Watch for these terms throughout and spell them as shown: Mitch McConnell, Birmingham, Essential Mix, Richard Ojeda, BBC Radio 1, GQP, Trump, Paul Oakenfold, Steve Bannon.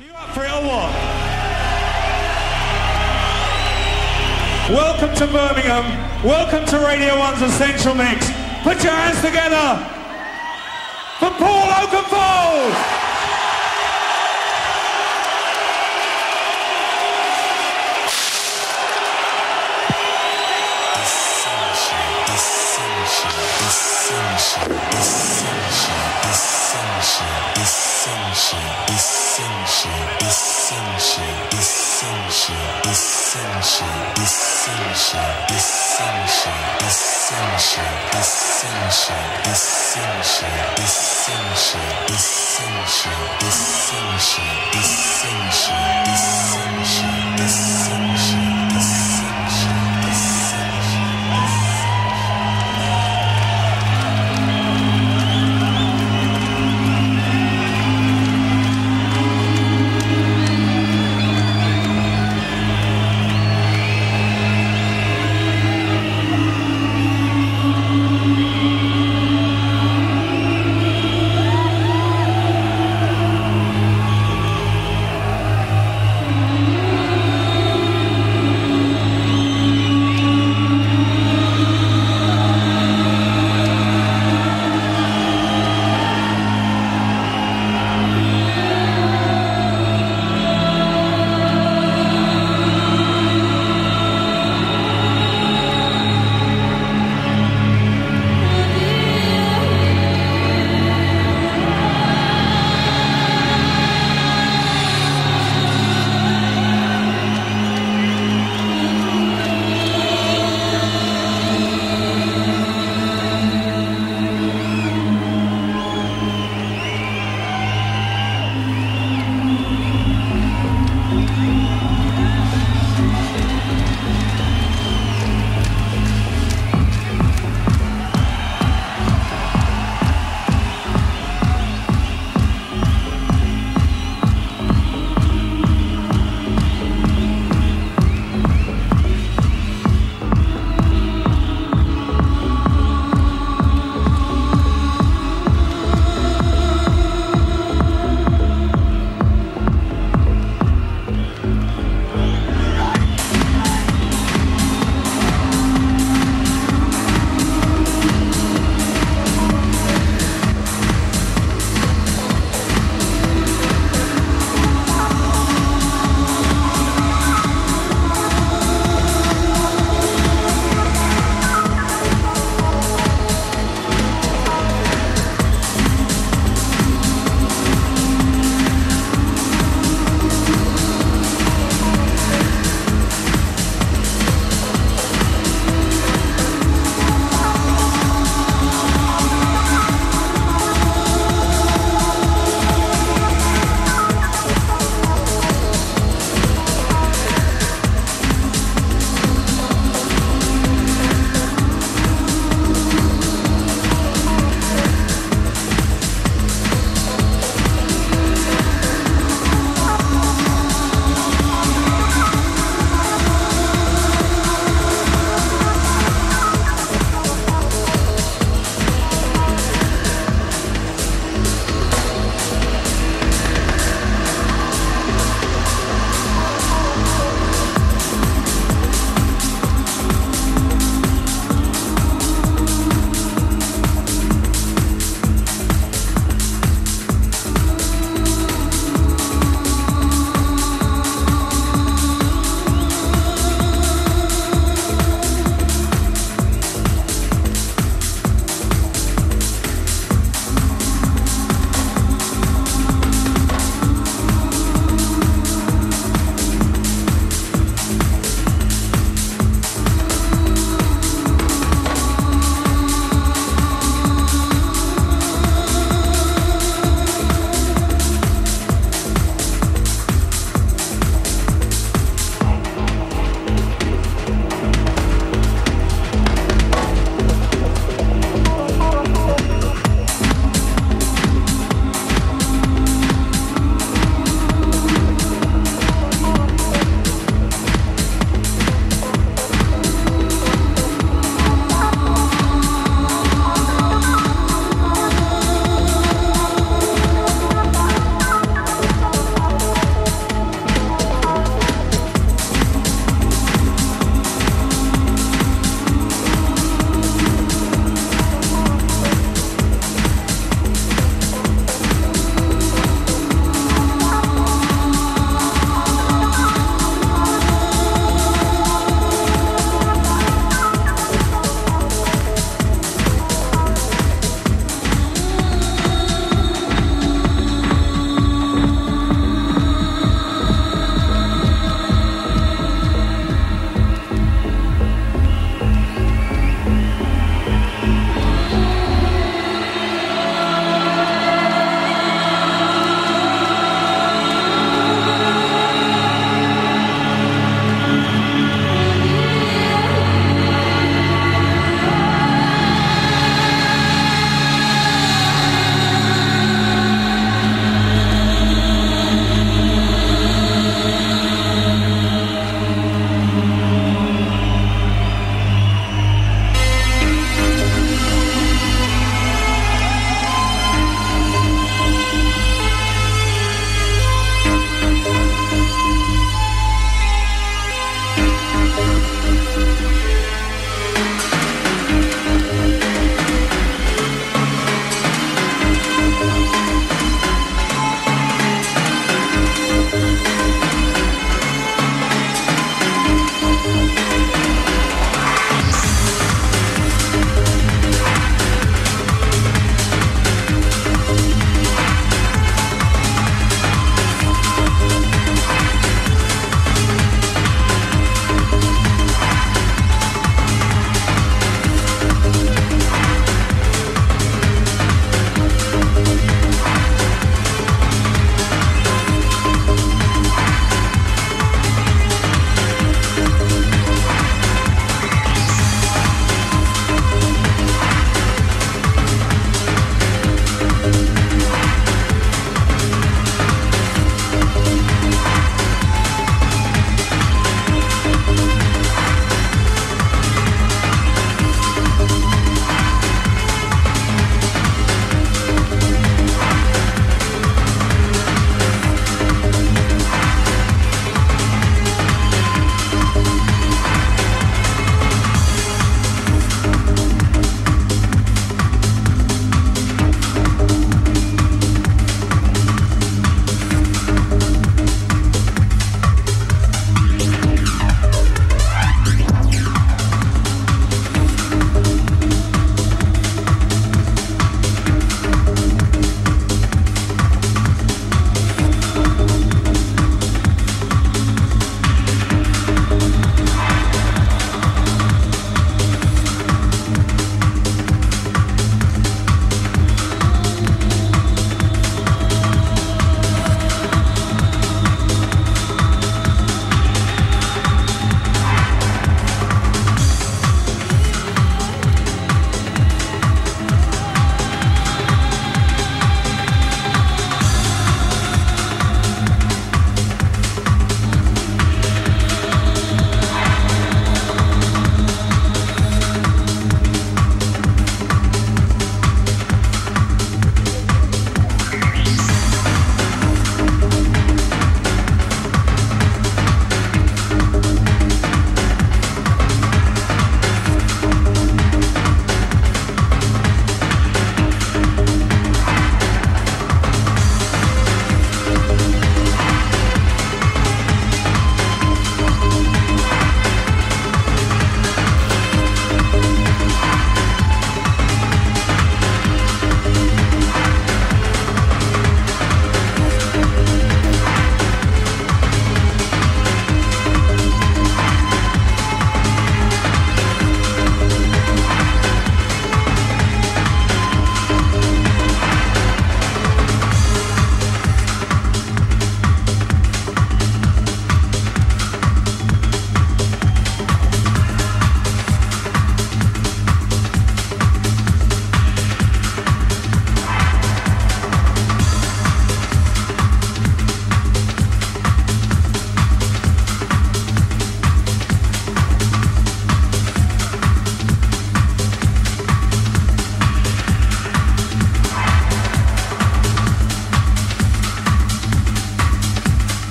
You up for it or what? Welcome to Birmingham. Welcome to Radio 1's Essential Mix. Put your hands together for Paul Oakenfold!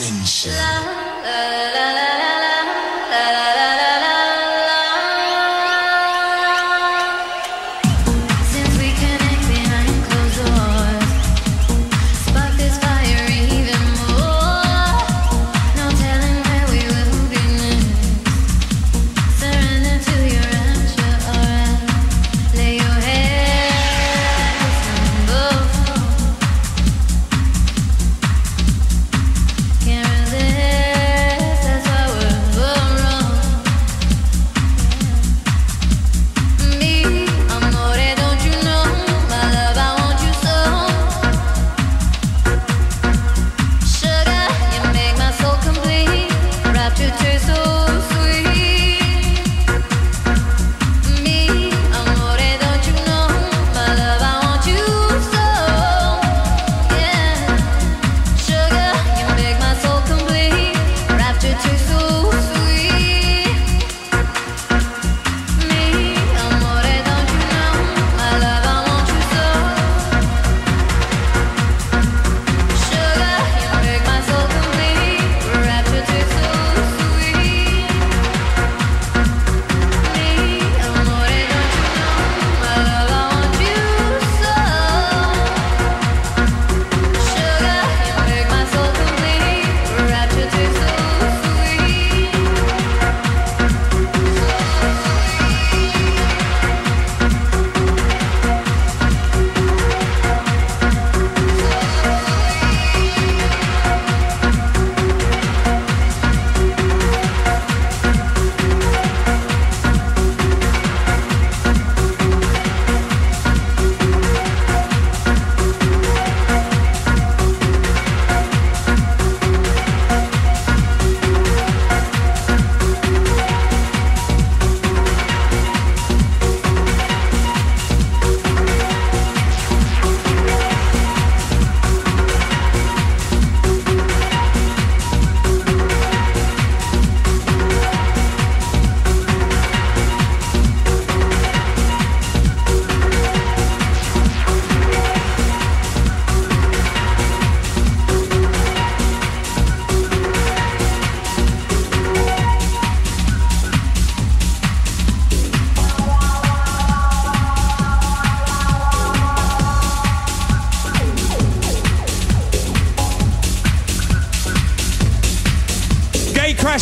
Essential.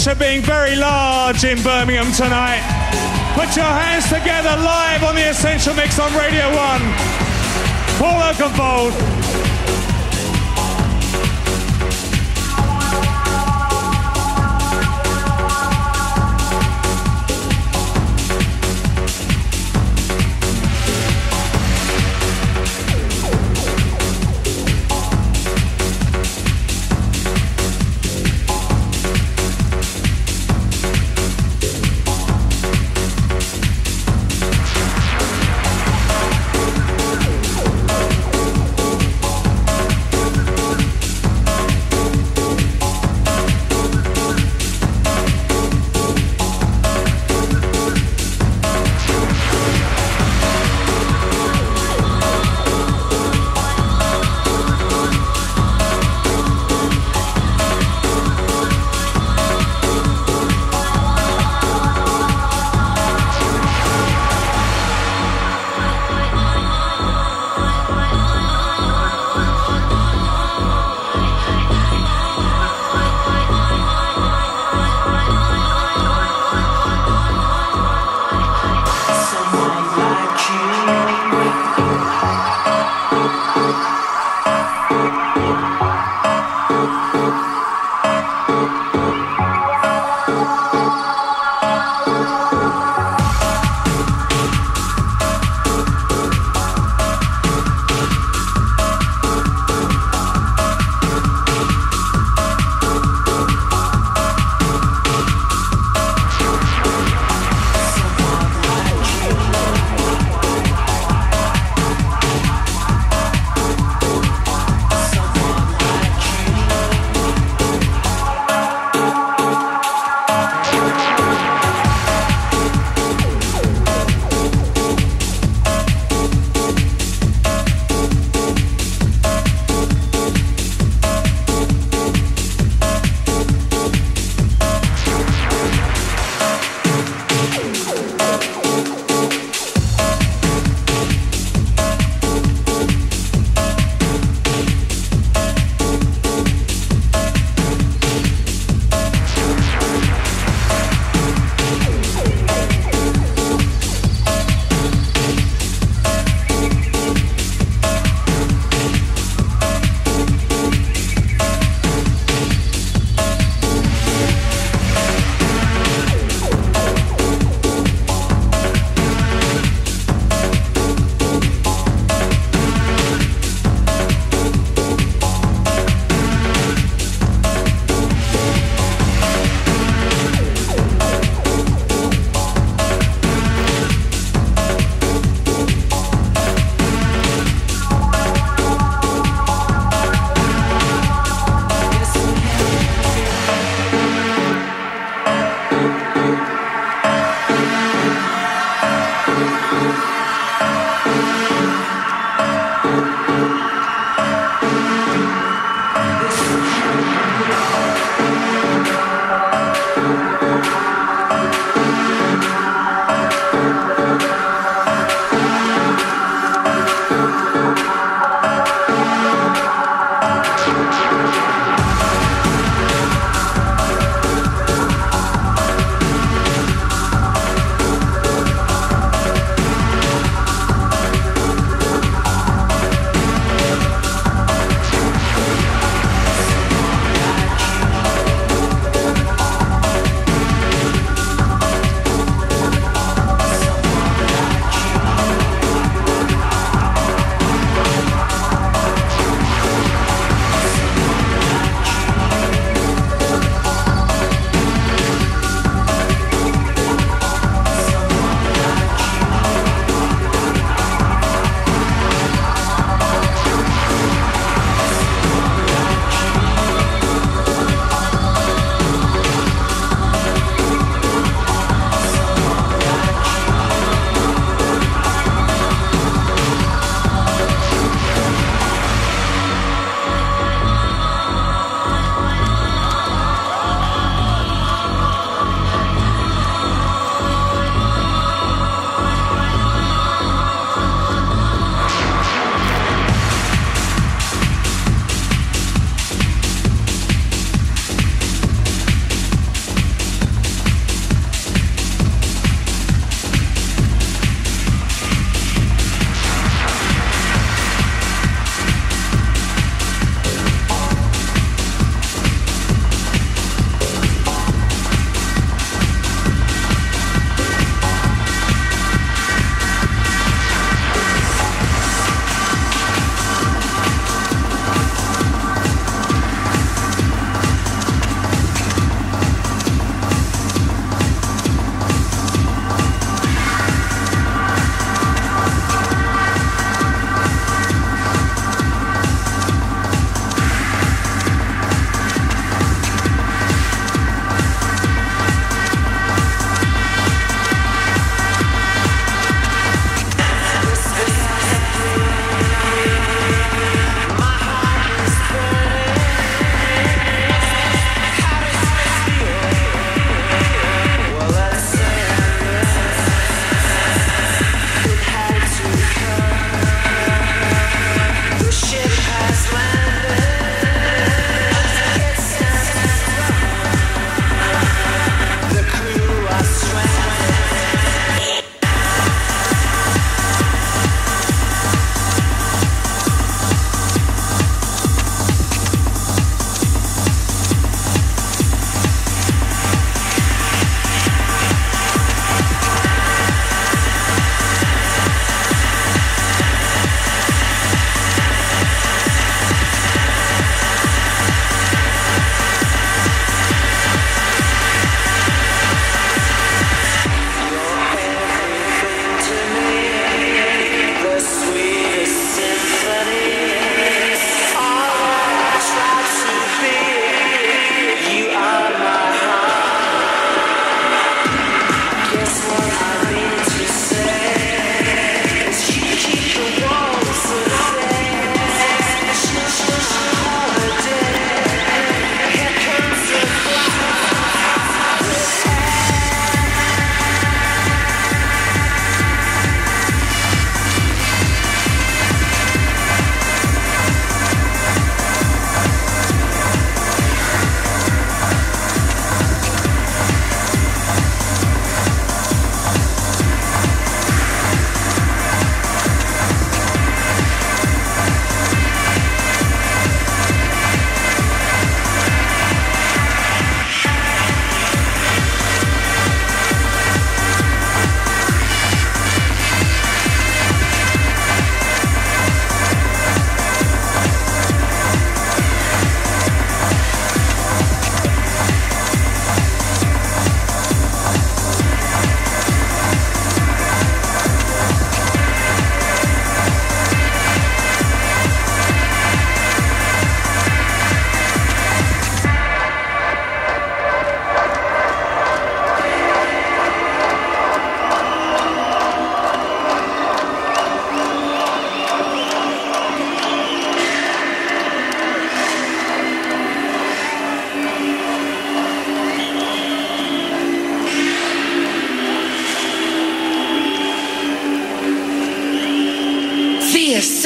Are being very large in Birmingham tonight. Put your hands together live on the Essential Mix on Radio 1. Paul Oakenfold.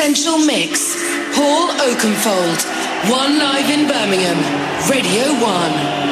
Essential Mix, Paul Oakenfold, One Live in Birmingham, Radio 1.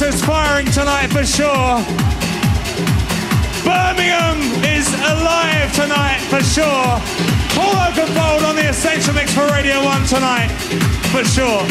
Mix is firing tonight for sure. Birmingham is alive tonight for sure. Paul Oakenfold on the Essential Mix for Radio 1 tonight for sure.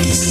This